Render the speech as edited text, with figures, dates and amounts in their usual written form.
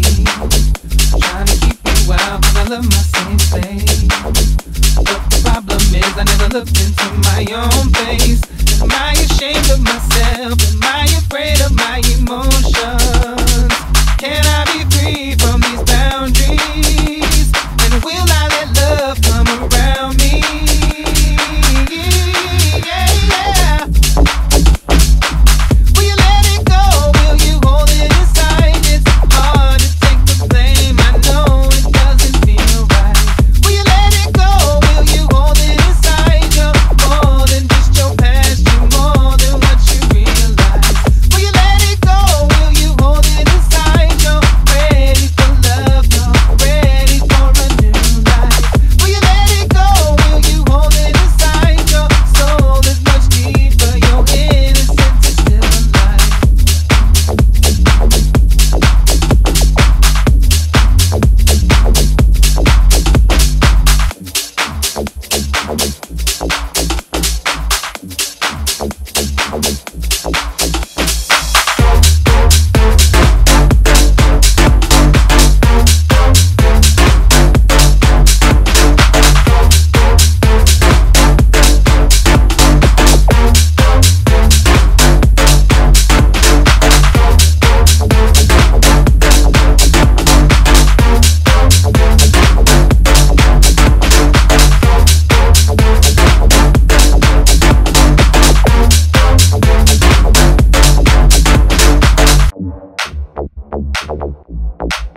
Trying to keep you out, cause I love my same place. But the problem is I never looked into my own face. Am I ashamed of myself? Am I afraid of my emotions? Can I be free from these boundaries? And will I let love come around me? Yeah, yeah.